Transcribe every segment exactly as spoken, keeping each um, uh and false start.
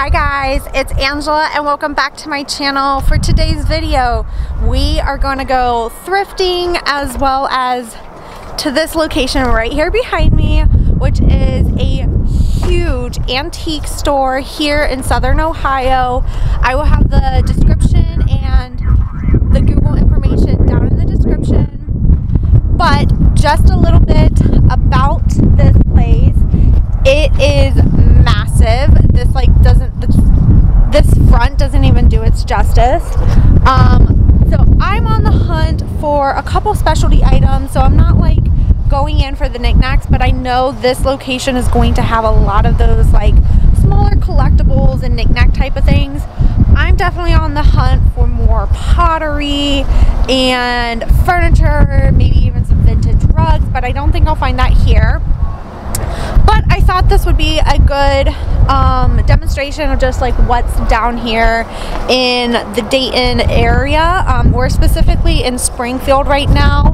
Hi guys, it's Angela and welcome back to my channel. For today's video, we are going to go thrifting as well as to this location right here behind me, which is a huge antique store here in Southern Ohio. I will have the description and the Google information down in the description, but just a little bit about this place. It is massive. This like doesn't this, this front doesn't even do its justice. Um, so I'm on the hunt for a couple specialty items. So I'm not like going in for the knickknacks, but I know this location is going to have a lot of those like smaller collectibles and knickknack type of things. I'm definitely on the hunt for more pottery and furniture, maybe even some vintage rugs, but I don't think I'll find that here. But I thought this would be a good um, demonstration of just like what's down here in the Dayton area. Um, we're specifically in Springfield right now.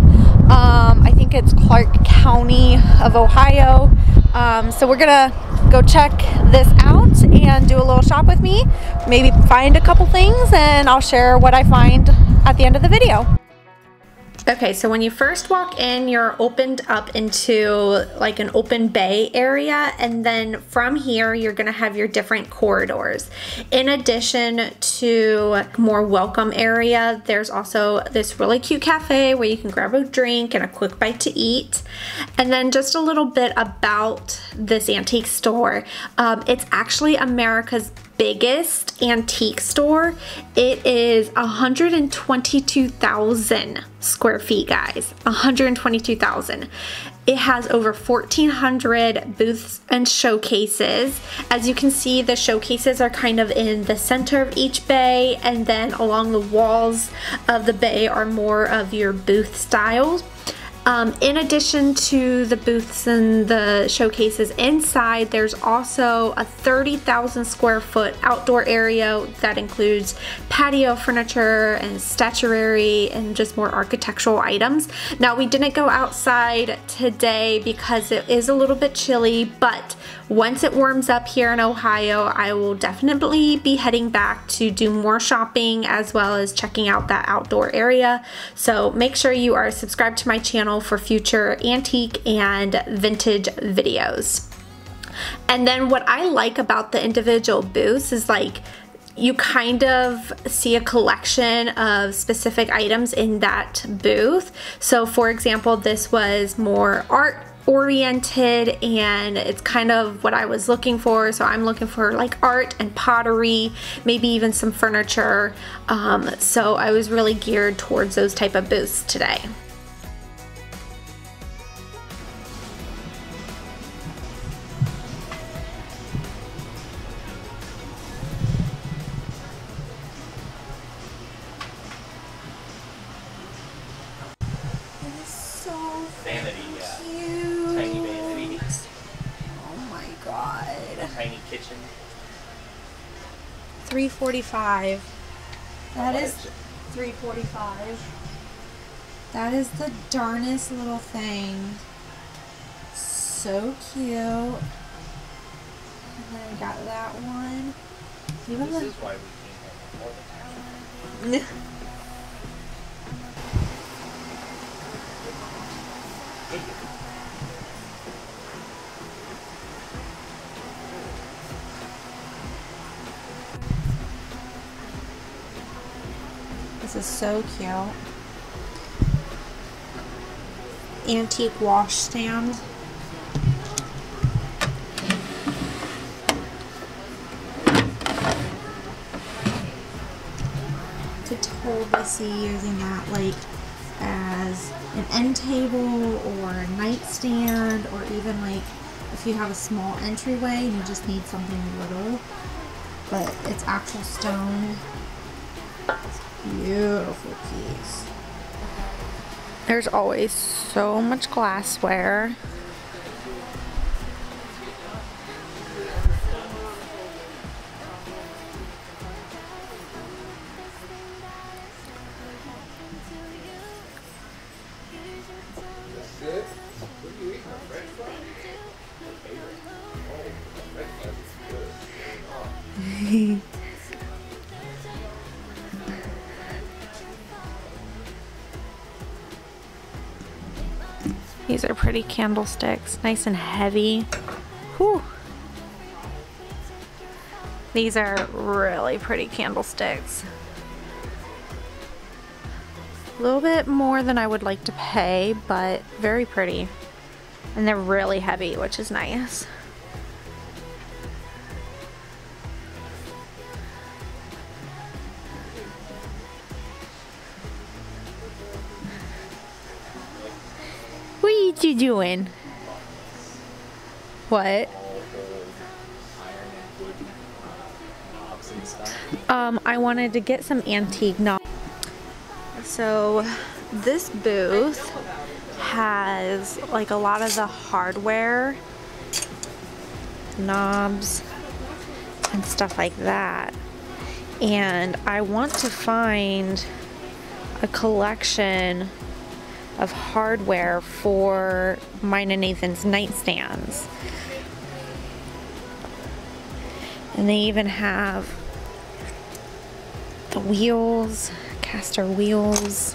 Um, I think it's Clark County of Ohio. Um, so we're gonna go check this out and do a little shop with me, maybe find a couple things, and I'll share what I find at the end of the video. Okay, so when you first walk in, you're opened up into like an open bay area, and then from here you're gonna have your different corridors. In addition to more welcome area, there's also this really cute cafe where you can grab a drink and a quick bite to eat. And then just a little bit about this antique store. Um, it's actually America's biggest antique store. It is one hundred twenty-two thousand square feet, guys. one hundred twenty-two thousand. It has over fourteen hundred booths and showcases. As you can see, the showcases are kind of in the center of each bay, and then along the walls of the bay are more of your booth styles. Um, in addition to the booths and the showcases inside, there's also a thirty thousand square foot outdoor area that includes patio furniture and statuary and just more architectural items. Now, we didn't go outside today because it is a little bit chilly, but once it warms up here in Ohio, I will definitely be heading back to do more shopping as well as checking out that outdoor area. So make sure you are subscribed to my channel for future antique and vintage videos. And then what I like about the individual booths is like you kind of see a collection of specific items in that booth. So for example, this was more art oriented, and it's kind of what I was looking for. So I'm looking for like art and pottery, maybe even some furniture. Um, so I was really geared towards those type of booths today. three forty-five. That is three forty-five. That is the darnest little thing. So cute. And then we got that one. Even this the, is why we came here. This is so cute. Antique wash stand. Could totally see using that like as an end table or a nightstand, or even like if you have a small entryway and you just need something little, but it's actual stone. Beautiful piece. There's always so much glassware. Yay! These are pretty candlesticks, nice and heavy. Whew. These are really pretty candlesticks. A little bit more than I would like to pay, but very pretty. And they're really heavy, which is nice. What you doing? What? Um, I wanted to get some antique knobs. So this booth has like a lot of the hardware, knobs, and stuff like that. And I want to find a collection of hardware for mine and Nathan's nightstands. And they even have the wheels, caster wheels.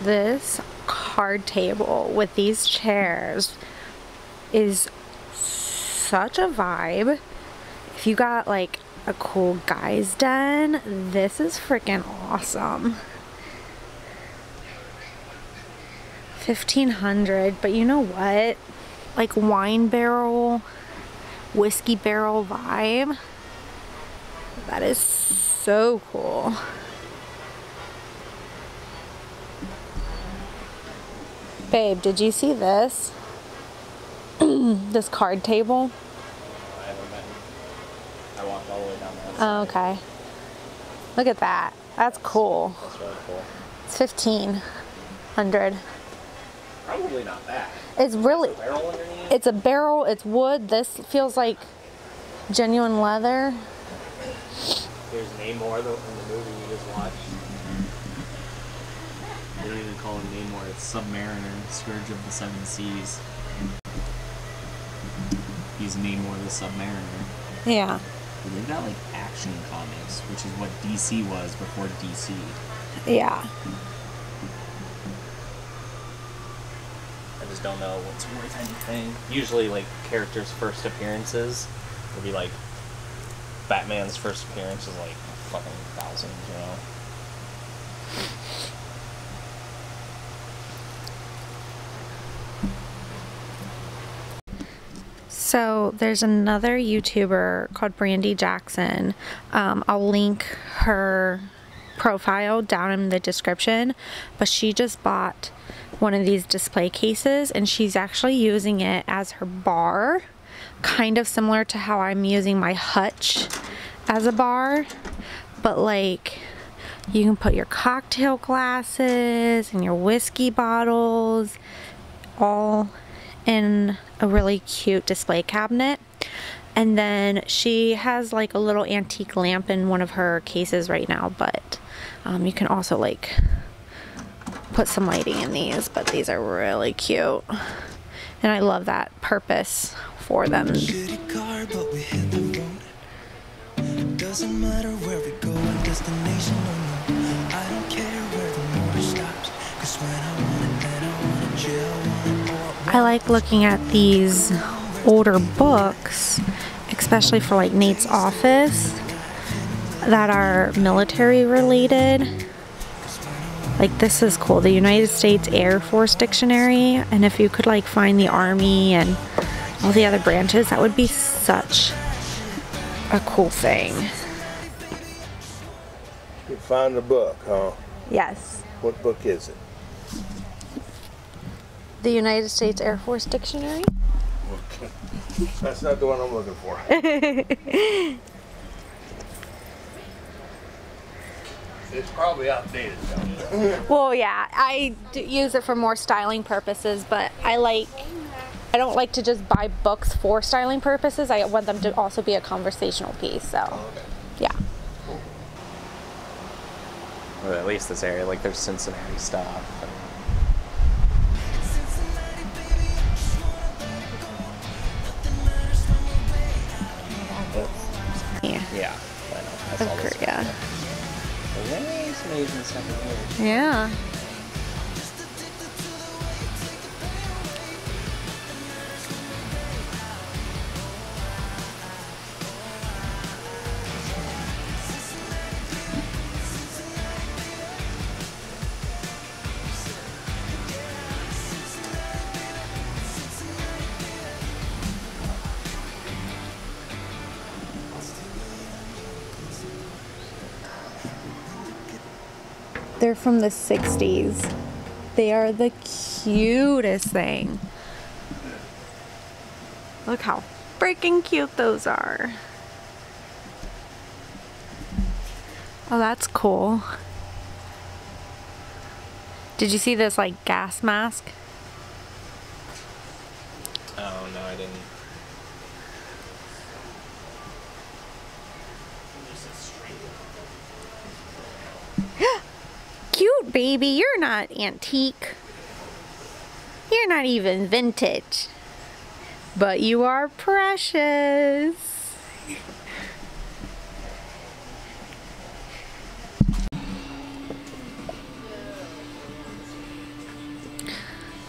This card table with these chairs is such a vibe. If you got like a cool guy's den, this is freaking awesome. fifteen hundred, but you know what? Like wine barrel, whiskey barrel vibe. That is so cool. Babe, did you see this? This card table? I haven't been. I walked all the way down there. Oh, okay. Look at that. That's cool. That's really cool. It's fifteen hundred. Probably not that. It's really... It's a barrel underneath? It's a barrel. It's wood. This feels like genuine leather. There's Namor in the movie we just watched. They don't even call him Namor, it's Submariner, Scourge of the Seven Seas. He's Namor the Submariner. Yeah. But they've got like action comics, which is what D C was before D C. Yeah. I just don't know what's worth anything. Usually like characters' first appearances would be like, Batman's first appearance is like fucking thousands, you know? So there's another YouTuber called Brandy Jackson. Um, I'll link her profile down in the description, but she just bought one of these display cases and she's actually using it as her bar, kind of similar to how I'm using my hutch as a bar, but like you can put your cocktail glasses and your whiskey bottles all in a really cute display cabinet. And then she has like a little antique lamp in one of her cases right now, but um, you can also like put some lighting in these, but these are really cute and I love that purpose for them. Doesn't matter where we go, destination or no, I don't care where the motor stops, cause when I want it then I want it, yeah. I like looking at these older books, especially for like Nate's office, that are military related. Like this is cool, the United States Air Force Dictionary, and if you could like find the Army and all the other branches, that would be such a cool thing. You found a book, huh? Yes. What book is it? The United States Air Force Dictionary. Okay. That's not the one I'm looking for. It's probably outdated. Well, yeah, I do use it for more styling purposes, but I like, I don't like to just buy books for styling purposes. I want them to also be a conversational piece, so, yeah. or at least this area. Like, there's Cincinnati stuff. Yeah. Yeah. I know. That's all this yeah. Stuff. There's amazing stuff in here. Yeah. They're from the sixties. They are the cutest thing. Look how freaking cute those are. Oh, that's cool. Did you see this like gas mask? Oh, no, I didn't. Cute baby, you're not antique. You're not even vintage. But you are precious.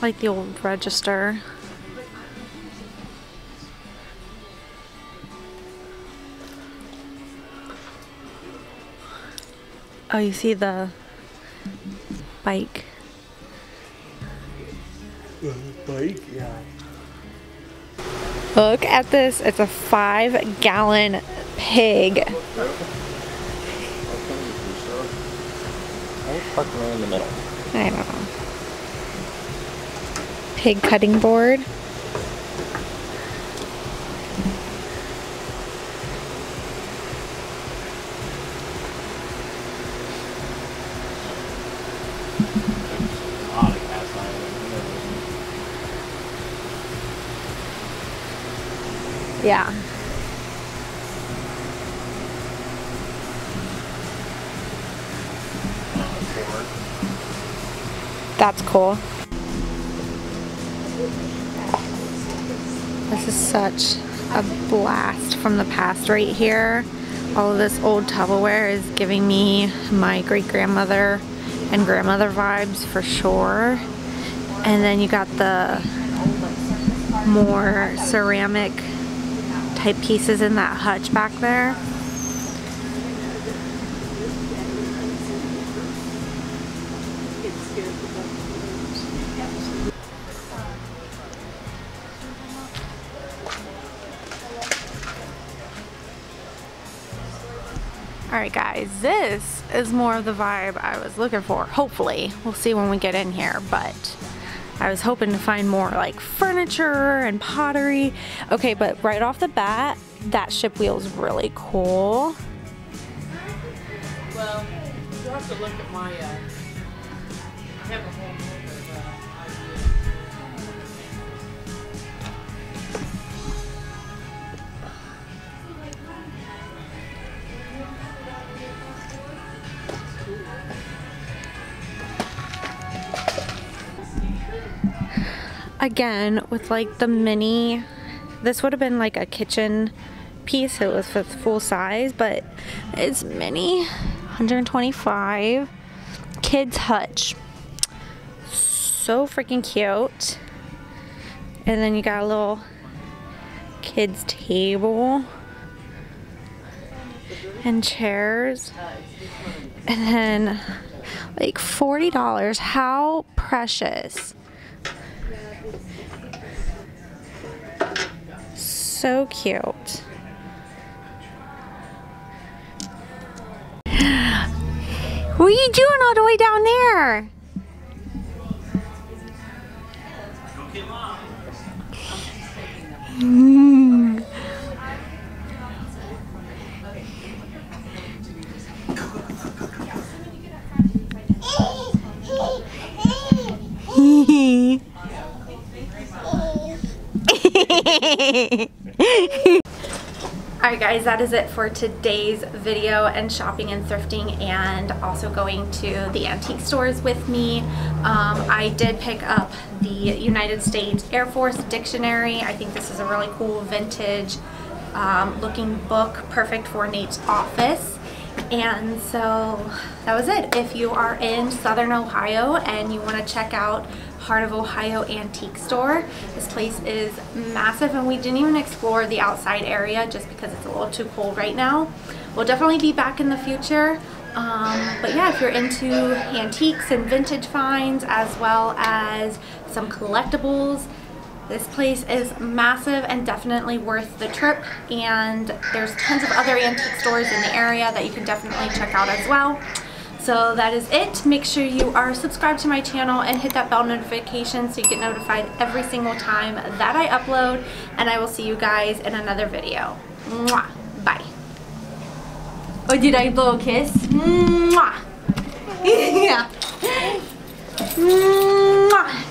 Like the old register. Oh, you see the bike. Uh, bike? Yeah. Look at this. It's a five gallon pig. Yep. I park right in the middle. I don't know. Pig cutting board. Yeah. That's cool. This is such a blast from the past right here. All of this old Tupperware is giving me my great-grandmother and grandmother vibes for sure. And then you got the more ceramic type pieces in that hutch back there. Alright guys, this is more of the vibe I was looking for, hopefully. We'll see when we get in here, but I was hoping to find more like furniture and pottery. Okay, but right off the bat, that ship wheel's really cool. Well, you'll have to look at my, uh, I have a whole folder of ideas. Again, with like the mini, this would have been like a kitchen piece. It was for full size, but it's mini, one hundred twenty-five, kids hutch. So freaking cute. And then you got a little kids table and chairs. And then like forty dollars, how precious. So cute. What are you doing all the way down there? Mm. Alright guys, that is it for today's video and shopping and thrifting and also going to the antique stores with me. Um, I did pick up the United States Air Force Dictionary. I think this is a really cool vintage um, looking book, perfect for Nate's office. And so that was it. If you are in Southern Ohio and you want to check out Heart of Ohio Antique Store, this place is massive and we didn't even explore the outside area just because it's a little too cold right now. We'll definitely be back in the future. Um, but yeah, if you're into antiques and vintage finds as well as some collectibles, this place is massive and definitely worth the trip, and there's tons of other antique stores in the area that you can definitely check out as well. So that is it. Make sure you are subscribed to my channel and hit that bell notification so you get notified every single time that I upload, and I will see you guys in another video. Mwah. Bye. Oh, did I blow a kiss? Mwah. Yeah. Mwah.